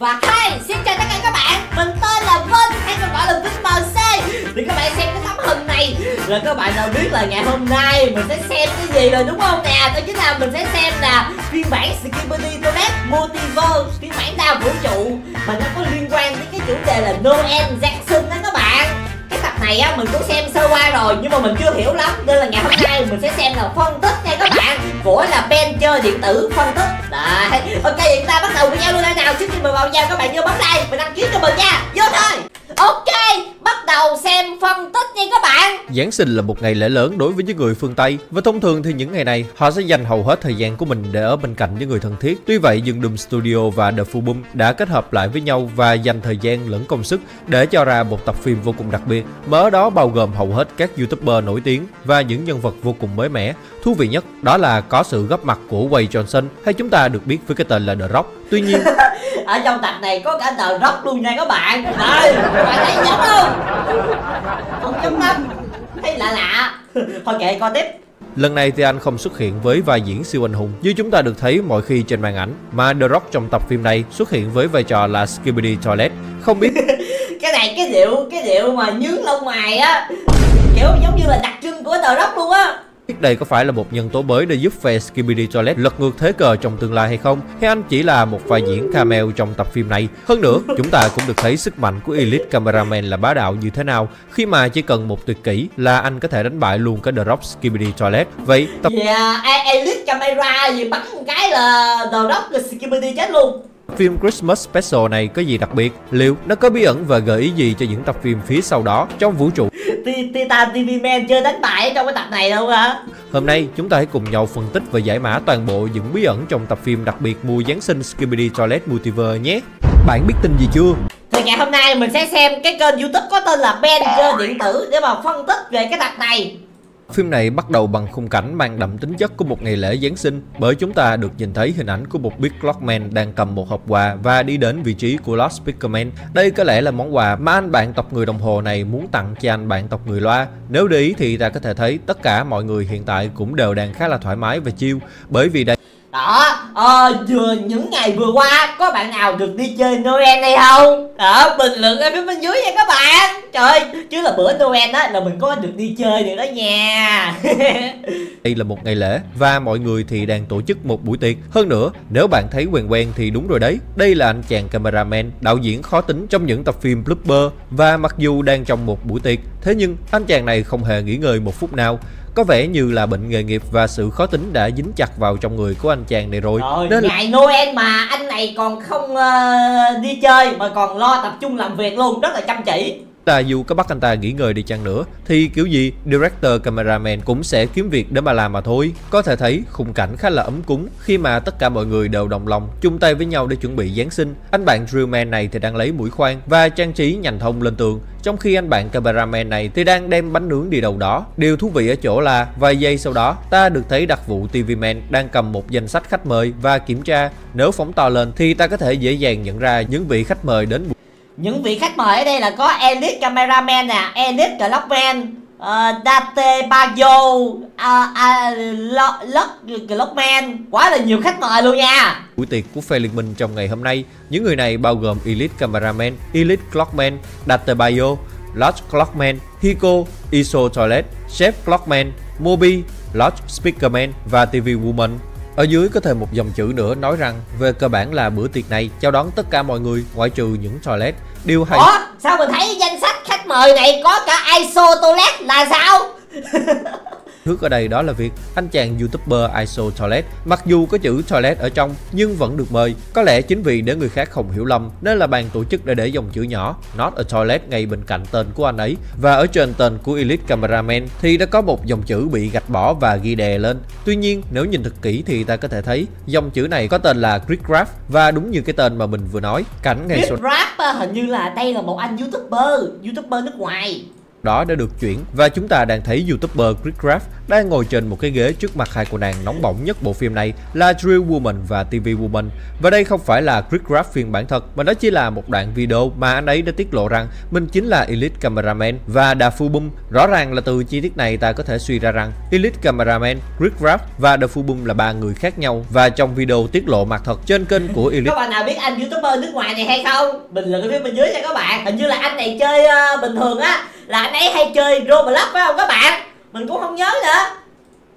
Và hey, xin chào tất cả các bạn, mình tên là Vinh hay còn gọi là Vinh MC. Thì các bạn xem cái tấm hình này là các bạn nào biết là ngày hôm nay mình sẽ xem cái gì rồi đúng không nè? Đó chính là mình sẽ xem là phiên bản Skibidi Toilet Multiverse, phiên bản đa vũ trụ mà nó có liên quan đến cái chủ đề là Noel, Jackson đó các bạn. Cái tập này á mình cũng xem sơ qua rồi nhưng mà mình chưa hiểu lắm, nên là ngày hôm nay mình sẽ xem là phân tích nha các bạn, của là Ben chơi điện tử phân tích. Đấy, ok vậy chúng ta bắt đầu với nhau luôn. Nào, trước khi mình vào nhau các bạn nhớ bấm like và đăng ký cho mình nha. Vô thôi. Ok, bắt đầu xem phân tích nha các bạn. Giáng sinh là một ngày lễ lớn đối với những người phương Tây, và thông thường thì những ngày này họ sẽ dành hầu hết thời gian của mình để ở bên cạnh những người thân thiết. Tuy vậy, nhưng Doom Studio và The Full Boom đã kết hợp lại với nhau và dành thời gian lẫn công sức để cho ra một tập phim vô cùng đặc biệt, mà ở đó bao gồm hầu hết các YouTuber nổi tiếng và những nhân vật vô cùng mới mẻ. Thú vị nhất đó là có sự góp mặt của Dwayne Johnson, hay chúng ta được biết với cái tên là The Rock. Tuy nhiên ở trong tập này có cả The Rock luôn nha các bạn. Đấy, các bạn thấy giống không? Không giống lắm, thấy lạ lạ. Thôi kệ, coi tiếp. Lần này thì anh không xuất hiện với vai diễn siêu anh hùng như chúng ta được thấy mọi khi trên màn ảnh, mà The Rock trong tập phim này xuất hiện với vai trò là Skibidi Toilet. Không biết cái này cái điệu mà nhướng lông mày á, kiểu giống như là đặc trưng của The Rock luôn á. Đây có phải là một nhân tố mới để giúp phe Skibidi Toilet lật ngược thế cờ trong tương lai hay không? Hay anh chỉ là một vai diễn cameo trong tập phim này? Hơn nữa, chúng ta cũng được thấy sức mạnh của Elite Cameraman là bá đạo như thế nào, khi mà chỉ cần một tuyệt kỹ là anh có thể đánh bại luôn cái The Rock Skibidi Toilet. Vậy tập... Elite Camera gì bắn một cái là The Rock Skibidi chết luôn. Phim Christmas Special này có gì đặc biệt? Liệu nó có bí ẩn và gợi ý gì cho những tập phim phía sau đó trong vũ trụ? Titan TV Man chưa đánh bại trong cái tập này đâu hả? Hôm nay chúng ta hãy cùng nhau phân tích và giải mã toàn bộ những bí ẩn trong tập phim đặc biệt mùa Giáng sinh Skibidi Toilet Multiverse nhé. Bạn biết tin gì chưa? Thì ngày hôm nay mình sẽ xem cái kênh YouTube có tên là Ben chơi điện tử để mà phân tích về cái tập này. Phim này bắt đầu bằng khung cảnh mang đậm tính chất của một ngày lễ Giáng sinh, bởi chúng ta được nhìn thấy hình ảnh của một Big Clockman đang cầm một hộp quà và đi đến vị trí của Lost Pickerman. Đây có lẽ là món quà mà anh bạn tộc người đồng hồ này muốn tặng cho anh bạn tộc người loa. Nếu để ý thì ta có thể thấy tất cả mọi người hiện tại cũng đều đang khá là thoải mái và chill, bởi vì đây đó vừa những ngày vừa qua có bạn nào được đi chơi Noel hay không? Đó, bình luận ở phía bên dưới nha các bạn. Trời, chứ là bữa Noel đó là mình có được đi chơi nữa đó nha. Đây là một ngày lễ và mọi người thì đang tổ chức một buổi tiệc. Hơn nữa, nếu bạn thấy quen quen thì đúng rồi đấy, đây là anh chàng cameraman, đạo diễn khó tính trong những tập phim blooper. Và mặc dù đang trong một buổi tiệc, thế nhưng anh chàng này không hề nghỉ ngơi một phút nào. Có vẻ như là bệnh nghề nghiệp và sự khó tính đã dính chặt vào trong người của anh chàng này rồi. Nên ngày Noel mà anh này còn không đi chơi mà còn lo tập trung làm việc luôn, rất là chăm chỉ. Dù có bắt anh ta nghỉ ngơi đi chăng nữa thì kiểu gì director cameraman cũng sẽ kiếm việc để mà làm mà thôi. Có thể thấy khung cảnh khá là ấm cúng khi mà tất cả mọi người đều đồng lòng chung tay với nhau để chuẩn bị Giáng sinh. Anh bạn Drillman này thì đang lấy mũi khoan và trang trí nhành thông lên tường, trong khi anh bạn cameraman này thì đang đem bánh nướng đi đâu đó. Điều thú vị ở chỗ là vài giây sau đó ta được thấy đặc vụ TV Man đang cầm một danh sách khách mời và kiểm tra. Nếu phóng to lên thì ta có thể dễ dàng nhận ra những vị khách mời đến. Những vị khách mời ở đây là có Elite Cameraman nè, Elite Clockman, Date Bayo, Clockman. Quá là nhiều khách mời luôn nha. Buổi tiệc của phe Liên Minh trong ngày hôm nay, những người này bao gồm Elite Cameraman, Elite Clockman, Date Bayo, Lodge Clockman, Hiko, Iso Toilet, Chef Clockman, Moby, Lodge Speakerman và TV Woman. Ở dưới có thêm một dòng chữ nữa nói rằng về cơ bản là bữa tiệc này chào đón tất cả mọi người ngoại trừ những toilet. Điều hay... Ủa? Sao mình thấy danh sách khách mời này có cả Iso Toilet là sao? Thước ở đây đó là việc anh chàng YouTuber Iso Toilet mặc dù có chữ toilet ở trong nhưng vẫn được mời. Có lẽ chính vì để người khác không hiểu lầm nên là ban tổ chức đã để dòng chữ nhỏ Not a Toilet ngay bên cạnh tên của anh ấy. Và ở trên tên của Elite Cameraman thì đã có một dòng chữ bị gạch bỏ và ghi đè lên. Tuy nhiên nếu nhìn thật kỹ thì ta có thể thấy dòng chữ này có tên là Grigraph, và đúng như cái tên mà mình vừa nói, cảnh ngày sau... Grigraph hình như là đây là một anh YouTuber nước ngoài. đó đã được chuyển và chúng ta đang thấy YouTuber Gridcraft đang ngồi trên một cái ghế trước mặt hai cô nàng nóng bỏng nhất bộ phim này là Drill Woman và TV Woman. Và đây không phải là Gridcraft phiên bản thật mà đó chỉ là một đoạn video mà anh ấy đã tiết lộ rằng mình chính là Elite Cameraman và DaFuBoom. Rõ ràng là từ chi tiết này ta có thể suy ra rằng Elite Cameraman, Gridcraft và DaFuBoom là ba người khác nhau và trong video tiết lộ mặt thật trên kênh của Elite. Các bạn nào biết anh YouTuber nước ngoài này hay không? Bình luận ở phía bên dưới nha các bạn. Hình như là anh này chơi bình thường á, là anh ấy hay chơi Roblox phải không các bạn? Mình cũng không nhớ nữa.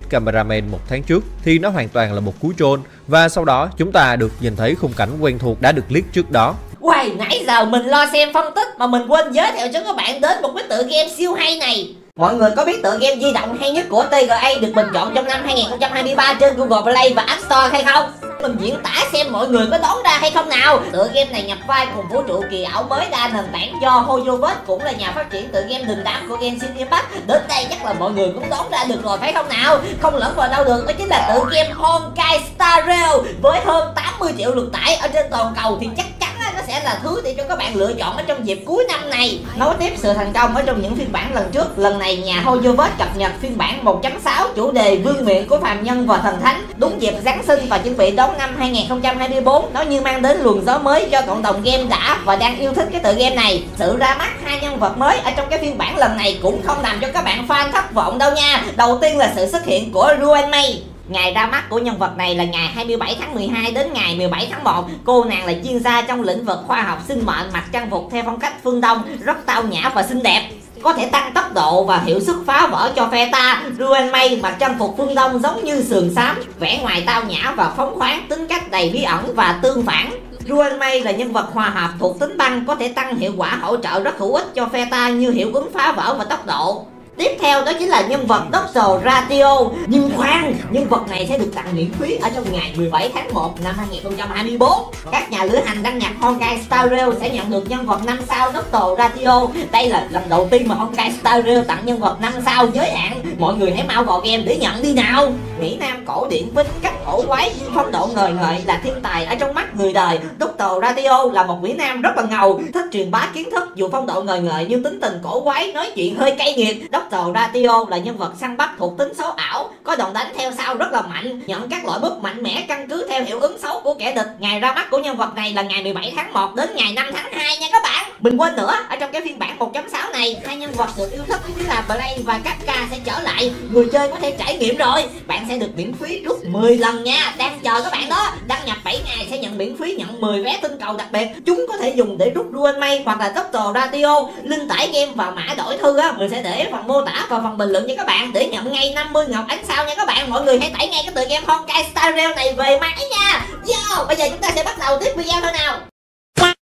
Cameraman một tháng trước thì nó hoàn toàn là một cú troll và sau đó chúng ta được nhìn thấy khung cảnh quen thuộc đã được leak trước đó. Uầy, nãy giờ mình lo xem phân tích mà mình quên giới thiệu cho các bạn đến một cái tựa game siêu hay này. Mọi người có biết tựa game di động hay nhất của TGA được bình chọn trong năm 2023 trên Google Play và App Store hay không? Mình diễn tả xem mọi người có đoán ra hay không nào. Tựa game này nhập vai cùng vũ trụ kỳ ảo mới đa nền tảng do HoYoverse, cũng là nhà phát triển tựa game đình đám của Genshin Impact. Đến đây chắc là mọi người cũng đoán ra được rồi phải không nào? Không lẫn vào đâu được, đó chính là tựa game Honkai Star Rail. Với hơn 80 triệu lượt tải ở trên toàn cầu thì chắc chắn nó sẽ là thứ để cho các bạn lựa chọn ở trong dịp cuối năm này. Nối tiếp sự thành công ở trong những phiên bản lần trước, lần này nhà HoYoverse cập nhật phiên bản 1.6 chủ đề Vương miện của phàm nhân và thần thánh, đúng dịp Giáng sinh và chuẩn bị đón năm 2024. Nó như mang đến luồng gió mới cho cộng đồng game đã và đang yêu thích cái tựa game này. Sự ra mắt hai nhân vật mới ở trong cái phiên bản lần này cũng không làm cho các bạn fan thất vọng đâu nha. Đầu tiên là sự xuất hiện của Ruanmei. Ngày ra mắt của nhân vật này là ngày 27 tháng 12 đến ngày 17 tháng 1. Cô nàng là chuyên gia trong lĩnh vực khoa học sinh mệnh, mặc trang phục theo phong cách phương Đông, rất tao nhã và xinh đẹp. Có thể tăng tốc độ và hiệu suất phá vỡ cho phe ta. Ruanmei mặc trang phục phương Đông giống như sườn xám, vẻ ngoài tao nhã và phóng khoáng, tính cách đầy bí ẩn và tương phản. Ruanmei là nhân vật hòa hợp thuộc tính băng, có thể tăng hiệu quả hỗ trợ rất hữu ích cho phe ta như hiệu ứng phá vỡ và tốc độ. Tiếp theo đó chính là nhân vật Dr. Ratio. Nhưng khoan, nhân vật này sẽ được tặng miễn phí ở trong ngày 17 tháng 1 năm 2024. Các nhà lữ hành đăng nhập Honkai Star Rail sẽ nhận được nhân vật 5 sao Dr. Ratio. Đây là lần đầu tiên mà Honkai Star Rail tặng nhân vật 5 sao giới hạn. Mọi người hãy mau vào game để nhận đi nào. Mỹ Nam cổ điển với cách cổ quái, phong độ ngời ngợi, là thiên tài ở trong mắt người đời. Dr. Ratio là một Mỹ Nam rất là ngầu, thích truyền bá kiến thức dù phong độ ngời ngợi nhưng tính tình cổ quái, nói chuyện hơi cay nghiệt. Dr. Ratio là nhân vật săn bắt thuộc tính số ảo, có đòn đánh theo sau rất là mạnh, nhận các loại búp mạnh mẽ căn cứ theo hiệu ứng xấu của kẻ địch. Ngày ra mắt của nhân vật này là ngày 17 tháng 1 đến ngày 5 tháng 2 nha các bạn. Mình quên nữa, ở trong cái phiên bản 1.6 này, hai nhân vật được yêu thích chính là Blade và Kapka sẽ trở lại. Người chơi có thể trải nghiệm rồi, bạn sẽ được miễn phí rút 10 lần nha. Đang chờ các bạn đó, đăng nhập 7 ngày sẽ nhận miễn phí, nhận 10 vé tinh cầu đặc biệt. Chúng có thể dùng để rút Ruanmei hoặc là Dr. Ratio. Link tải game và mã đổi thư á, mình sẽ để phần mô tả và phần bình luận cho các bạn để nhận ngay 50 ngọc ánh sao nha các bạn. Mọi người hãy tải ngay cái tựa game Honkai Star Rail này về máy nha. Yo, bây giờ chúng ta sẽ bắt đầu tiếp video thôi nào.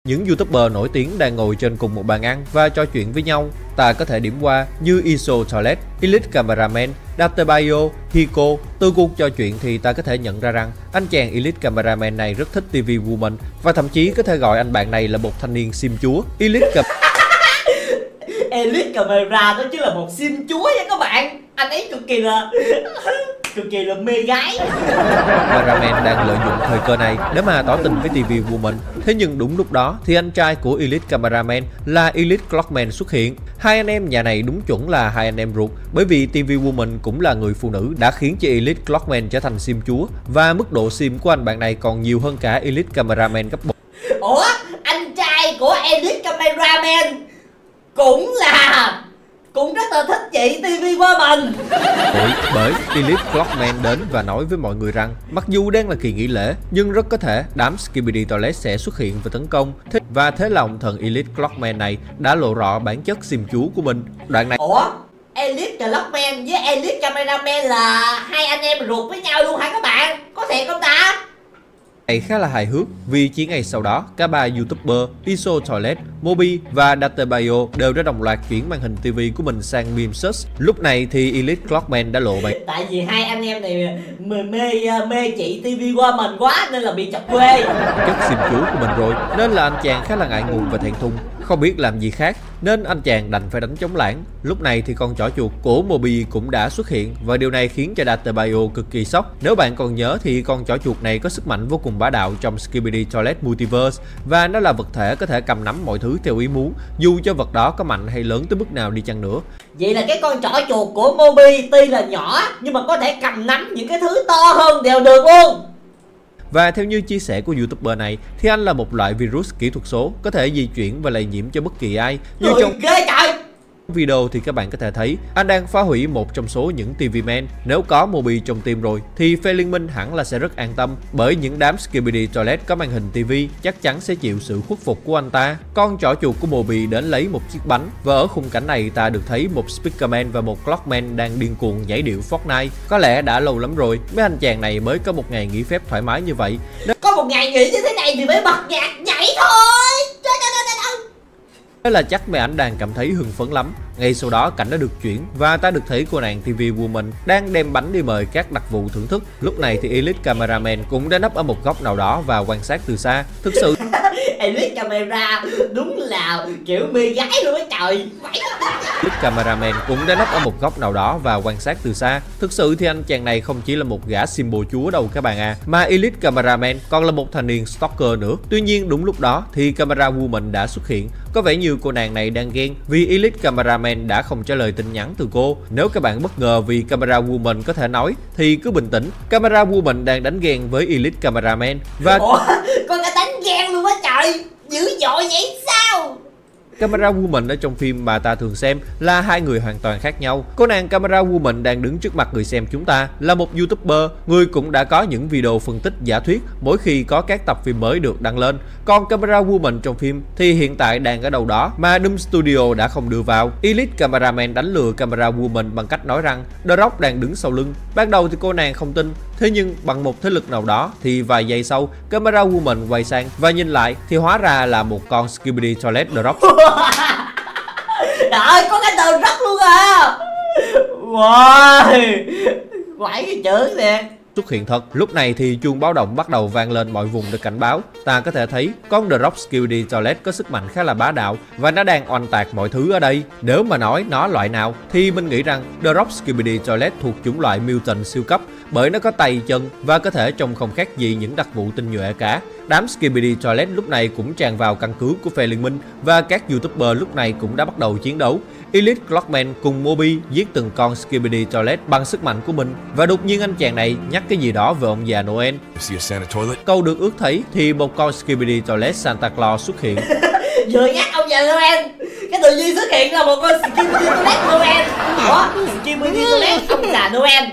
Những YouTuber nổi tiếng đang ngồi trên cùng một bàn ăn và trò chuyện với nhau. Ta có thể điểm qua như Iso Toilet, Elite Cameraman, Datebayo, Hiko. Từ cuộc trò chuyện thì ta có thể nhận ra rằng anh chàng Elite Cameraman này rất thích TV Woman và thậm chí có thể gọi anh bạn này là một thanh niên sim chúa. Elite Camera đó chứ là một sim chúa nha các bạn. Anh ấy cực kỳ là mê gái. Cameraman đang lợi dụng thời cơ này để mà tỏ tình với TV Woman. Thế nhưng đúng lúc đó thì anh trai của Elite Cameraman là Elite Clockman xuất hiện. Hai anh em nhà này đúng chuẩn là hai anh em ruột, bởi vì TV Woman cũng là người phụ nữ đã khiến cho Elite Clockman trở thành sim chúa và mức độ sim của anh bạn này còn nhiều hơn cả Elite Cameraman cấp 1. Ủa, anh trai của Elite Cameraman cũng rất là thích chị TV Woman. Bởi Elite Clockman đến và nói với mọi người rằng mặc dù đang là kỳ nghỉ lễ nhưng rất có thể đám Skibidi Toilet sẽ xuất hiện và tấn công. Và thế lòng thần Elite Clockman này đã lộ rõ bản chất sim chú của mình. Đoạn này... Ủa? Elite Clockman với Elite Cameraman là hai anh em ruột với nhau luôn hả các bạn? Có thiệt không ta? Này khá là hài hước vì chỉ ngày sau đó cả ba YouTuber Iso Toilet, Mobi và Datebayo đều đã đồng loạt chuyển màn hình TV của mình sang beam search. Lúc này thì Elite Clockman đã lộ bài. Tại vì hai anh em này mê chị TV Woman quá nên là bị chọc quê chất sim chú của mình rồi, nên là anh chàng khá là ngại ngùng và thẹn thùng, không biết làm gì khác nên anh chàng đành phải đánh chống lãng. Lúc này thì con chỏ chuột của Mobi cũng đã xuất hiện và điều này khiến cho Datebayo cực kỳ sốc. Nếu bạn còn nhớ thì con chỏ chuột này có sức mạnh vô cùng dùng bá đạo trong Skibidi Toilet Multiverse, và nó là vật thể có thể cầm nắm mọi thứ theo ý muốn, dù cho vật đó có mạnh hay lớn tới mức nào đi chăng nữa. Vậy là cái con trỏ chuột của Moby tuy là nhỏ nhưng mà có thể cầm nắm những cái thứ to hơn đều được luôn. Và theo như chia sẻ của YouTuber này thì anh là một loại virus kỹ thuật số có thể di chuyển và lây nhiễm cho bất kỳ ai. Như trong video thì các bạn có thể thấy anh đang phá hủy một trong số những TV Man. Nếu có Moby trong team rồi thì phe liên minh hẳn là sẽ rất an tâm, bởi những đám Skibidi Toilet có màn hình TV chắc chắn sẽ chịu sự khuất phục của anh ta. Con trỏ chuột của Moby đến lấy một chiếc bánh, và ở khung cảnh này ta được thấy một Speakerman và một Clockman đang điên cuồng nhảy điệu Fortnite. Có lẽ đã lâu lắm rồi mấy anh chàng này mới có một ngày nghỉ phép thoải mái như vậy. Có một ngày nghỉ như thế này thì mới bật nhạc nhảy thôi. Thế là chắc mẹ ảnh đang cảm thấy hưng phấn lắm. Ngay sau đó cảnh đã được chuyển và ta được thấy cô nàng TV Woman đang đem bánh đi mời các đặc vụ thưởng thức. Lúc này thì Elite Cameraman cũng đã nấp ở một góc nào đó và quan sát từ xa. Thực sự Elite Camera đúng là kiểu mê gái luôn á trời. Elite Cameraman cũng đã nấp ở một góc nào đó và quan sát từ xa. Thực sự thì anh chàng này không chỉ là một gã symbol chúa đâu các bạn à, mà Elite Cameraman còn là một thanh niên stalker nữa. Tuy nhiên đúng lúc đó thì Camera Woman đã xuất hiện. Có vẻ như cô nàng này đang ghen vì Elite Cameraman đã không trả lời tin nhắn từ cô. Nếu các bạn bất ngờ vì Camera Woman có thể nói thì cứ bình tĩnh. Camera Woman đang đánh ghen với Elite Cameraman và... Ủa, con đã đánh ghen luôn á trời, dữ dội vậy sao? Camera Woman ở trong phim mà ta thường xem là hai người hoàn toàn khác nhau. Cô nàng Camera Woman đang đứng trước mặt người xem chúng ta là một YouTuber, người cũng đã có những video phân tích giả thuyết mỗi khi có các tập phim mới được đăng lên. Còn Camera Woman trong phim thì hiện tại đang ở đâu đó mà Doom Studio đã không đưa vào. Elite Cameraman đánh lừa Camera Woman bằng cách nói rằng The Rock đang đứng sau lưng. Ban đầu thì cô nàng không tin, thế nhưng bằng một thế lực nào đó thì vài giây sau Camera Woman quay sang và nhìn lại thì hóa ra là một con Skibidi Toilet The Rock. Trời ơi, có cái từ rất luôn à. Wow, quẩy cái chữ nè xuất hiện thật. Lúc này thì chuông báo động bắt đầu vang lên mọi vùng để cảnh báo. Ta có thể thấy con The Rock Skibidi Toilet có sức mạnh khá là bá đạo và nó đang oanh tạc mọi thứ ở đây. Nếu mà nói nó loại nào thì mình nghĩ rằng The Rock Skibidi Toilet thuộc chủng loại mutant siêu cấp, bởi nó có tay chân và có thể trông không khác gì những đặc vụ tinh nhuệ cả. Đám Skibidi Toilet lúc này cũng tràn vào căn cứ của phe liên minh và các YouTuber lúc này cũng đã bắt đầu chiến đấu. Elite Clockman cùng Moby giết từng con Skibidi Toilet bằng sức mạnh của mình, và đột nhiên anh chàng này nhắc cái gì đó về ông già Noel. Câu được ước thấy thì một con Skibidi Toilet Santa Claus xuất hiện. Vừa nhắc ông già Noel, cái tự nhiên xuất hiện là một con Skibidi Toilet Noel. Ủa, Skibidi Toilet ông già Noel.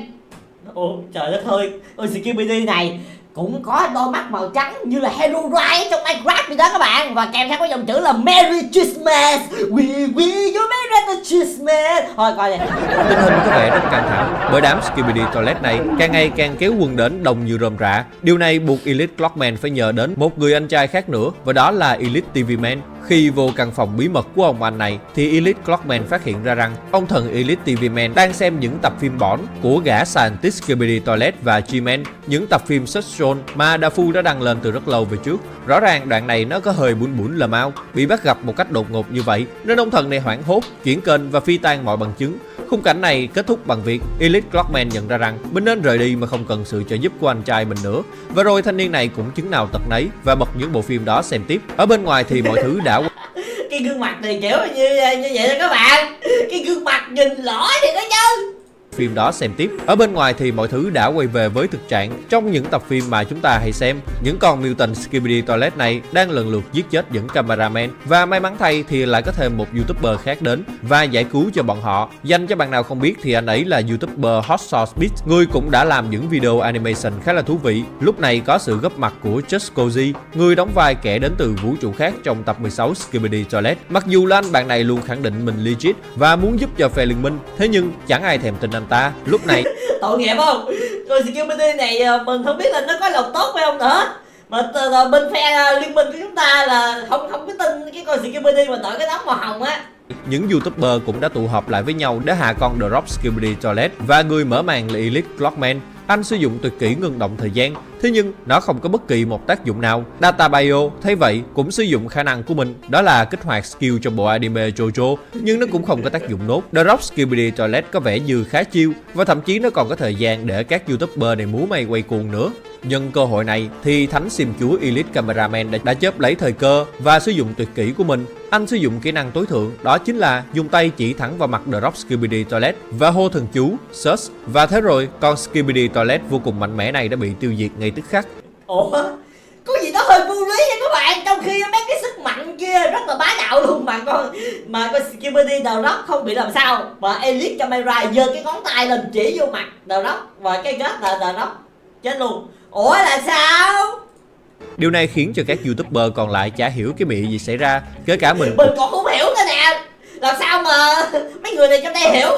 Ôi trời đất ơi, ôi Skibidi này cũng có đôi mắt màu trắng như là Hero Ride trong Minecraft vậy đó các bạn. Và kèm theo có dòng chữ là Merry Christmas, we wish you Merry Christmas. Thôi coi nè, tình hình có vẻ rất căng thẳng bởi đám Skibidi Toilet này càng ngày càng kéo quân đến đông như rơm rạ. Điều này buộc Elite Clockman phải nhờ đến một người anh trai khác nữa, và đó là Elite TV Man. Khi vô căn phòng bí mật của ông anh này thì Elite Clockman phát hiện ra rằng ông thần Elite TV Man đang xem những tập phim bỏn của gã scientist Skibidi Toilet và G-Man, những tập phim sex troll mà Dafu đã đăng lên từ rất lâu về trước. Rõ ràng đoạn này nó có hơi bún bún là mau bị bắt gặp một cách đột ngột như vậy nên ông thần này hoảng hốt, chuyển kênh và phi tan mọi bằng chứng. Khung cảnh này kết thúc bằng việc Elite Clockman nhận ra rằng mình nên rời đi mà không cần sự trợ giúp của anh trai mình nữa. Và rồi thanh niên này cũng chứng nào tật nấy và bật những bộ phim đó xem tiếp. Ở bên ngoài thì mọi thứ đã cái gương mặt này kiểu như vậy đó các bạn, cái gương mặt nhìn lõi thì đó chứ. Phim đó xem tiếp. Ở bên ngoài thì mọi thứ đã quay về với thực trạng trong những tập phim mà chúng ta hay xem. Những con mutant Skibidi Toilet này đang lần lượt giết chết những cameraman, và may mắn thay thì lại có thêm một YouTuber khác đến và giải cứu cho bọn họ. Dành cho bạn nào không biết thì anh ấy là YouTuber Hot Sauce Beats, người cũng đã làm những video animation khá là thú vị. Lúc này có sự góp mặt của Just Cozy, người đóng vai kẻ đến từ vũ trụ khác trong tập 16 Skibidi Toilet. Mặc dù là anh bạn này luôn khẳng định mình legit và muốn giúp cho phe liên minh, thế nhưng chẳng ai thèm tin anh ta lúc này. Tội nghiệp không? Rồi Skibidi này mình không biết là nó có lòng tốt hay không nữa. Mà bên phe liên minh của chúng ta là không có tin cái con Skibidi mà đội cái tóc màu hồng á. Những YouTuber cũng đã tụ họp lại với nhau để hạ con The Rock Skibidi Toilet, và người mở màn là Elite Clockman. Anh sử dụng tuyệt kỹ ngừng động thời gian. thế nhưng nó không có bất kỳ một tác dụng nào. DataBio thấy vậy cũng sử dụng khả năng của mình, đó là kích hoạt skill cho bộ anime JoJo, nhưng nó cũng không có tác dụng nốt. The Rock Skibidi Toilet có vẻ như khá chiêu, và thậm chí nó còn có thời gian để các YouTuber này múa may quay cuồng nữa. Nhân cơ hội này thì thánh xiêm chúa Elite Cameraman đã chớp lấy thời cơ và sử dụng tuyệt kỹ của mình. Anh sử dụng kỹ năng tối thượng, đó chính là dùng tay chỉ thẳng vào mặt The Rock Skibidi Toilet và hô thần chú Search, và thế rồi con Skibidi Toilet vô cùng mạnh mẽ này đã bị tiêu diệt ngay tức khắc. Ủa? Có gì đó hơi vô lý nha các bạn, trong khi mấy cái sức mạnh kia rất là bá đạo luôn mà con Skibidi The Rock không bị làm sao, mà Elite Camera giơ cái ngón tay lên chỉ vô mặt The Rock và cái kết là The Rock chết luôn. Ủa là sao? Điều này khiến cho các YouTuber còn lại chả hiểu cái mị gì xảy ra, kể cả mình. Mình còn không hiểu nữa nè. Làm sao mà mấy người này trong đây hiểu?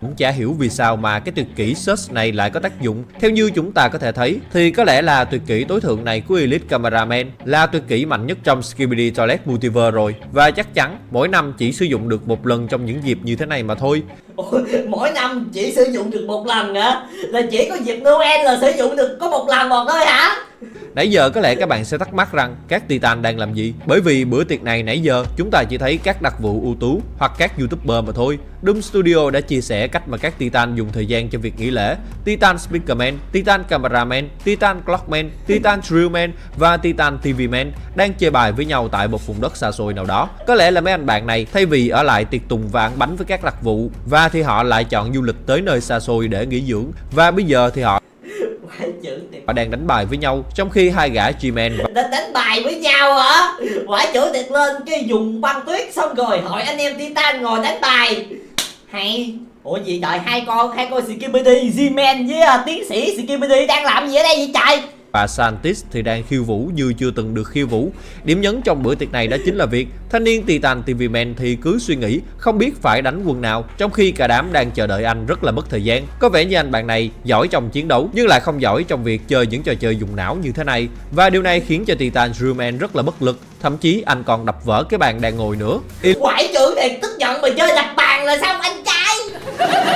Cũng chả hiểu vì sao mà cái tuyệt kỹ Search này lại có tác dụng. Theo như chúng ta có thể thấy thì có lẽ là tuyệt kỹ tối thượng này của Elite Cameraman là tuyệt kỹ mạnh nhất trong Skibidi Toilet Multiverse rồi, và chắc chắn mỗi năm chỉ sử dụng được một lần trong những dịp như thế này mà thôi. Ôi, mỗi năm chỉ sử dụng được một lần nữa, là chỉ có dịp Noel là sử dụng được có một lần một thôi hả? Nãy giờ có lẽ các bạn sẽ thắc mắc rằng các Titan đang làm gì, bởi vì bữa tiệc này nãy giờ chúng ta chỉ thấy các đặc vụ ưu tú hoặc các YouTuber mà thôi. Doom Studio đã chia sẻ cách mà các Titan dùng thời gian cho việc nghỉ lễ. Titan Speakerman, Titan Cameraman, Titan Clockman, Titan Drillman và Titan TVman đang chơi bài với nhau tại một vùng đất xa xôi nào đó. Có lẽ là mấy anh bạn này thay vì ở lại tiệc tùng và ăn bánh với các đặc vụ và thì họ lại chọn du lịch tới nơi xa xôi để nghỉ dưỡng, và bây giờ thì họ đang đánh bài với nhau, trong khi hai gã G-Man đánh bài với nhau hả? Quả chữ tiệt lên cái vùng băng tuyết xong rồi hỏi anh em Titan ngồi đánh bài. Hay. Ủa gì trời, hai con Skibidi G-Man với tiến sĩ Skibidi đang làm gì ở đây vậy trời? Và Santis thì đang khiêu vũ như chưa từng được khiêu vũ. Điểm nhấn trong bữa tiệc này đó chính là việc thanh niên Titan TVman thì cứ suy nghĩ không biết phải đánh quân nào, trong khi cả đám đang chờ đợi anh rất là mất thời gian. Có vẻ như anh bạn này giỏi trong chiến đấu nhưng lại không giỏi trong việc chơi những trò chơi dùng não như thế này, và điều này khiến cho Titan Drillman rất là bất lực, thậm chí anh còn đập vỡ cái bàn đang ngồi nữa. Quải trưởng này tức giận mà chơi đập bàn là sao anh trai?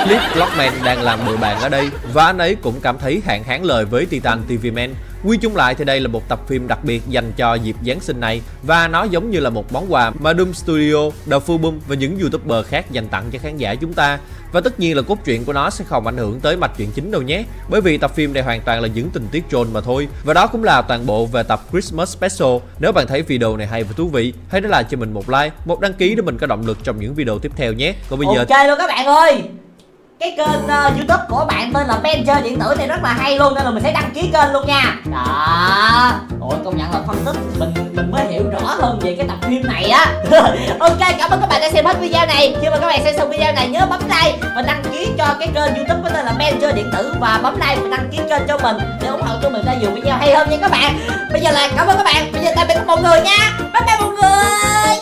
Clip Clockman đang làm bừa bàn ở đây và anh ấy cũng cảm thấy hạn hán lời với Titan TVman. Quy chung lại thì đây là một tập phim đặc biệt dành cho dịp Giáng sinh này, và nó giống như là một món quà mà Doom Studio, The Fullboom và những YouTuber khác dành tặng cho khán giả chúng ta. Và tất nhiên là cốt truyện của nó sẽ không ảnh hưởng tới mạch truyện chính đâu nhé, bởi vì tập phim này hoàn toàn là những tình tiết troll mà thôi. Và đó cũng là toàn bộ về tập Christmas Special. Nếu bạn thấy video này hay và thú vị, hãy để lại cho mình một like, một đăng ký để mình có động lực trong những video tiếp theo nhé. Còn bây giờ ok luôn các bạn ơi. Cái kênh YouTube của bạn tên là Venture Điện Tử này rất là hay luôn, nên là mình sẽ đăng ký kênh luôn nha. Đó. Ủa, công nhận là phân tích mình mới hiểu rõ hơn về cái tập phim này á. Ok, cảm ơn các bạn đã xem hết video này. Khi mà các bạn xem xong video này nhớ bấm like và đăng ký cho cái kênh YouTube của tên là Venture Điện Tử, và bấm like và đăng ký kênh cho mình để ủng hộ cho mình ra nhiều video hay hơn nha các bạn. Bây giờ là cảm ơn các bạn. Bây giờ tạm biệt mọi người nha. Bye bye mọi người.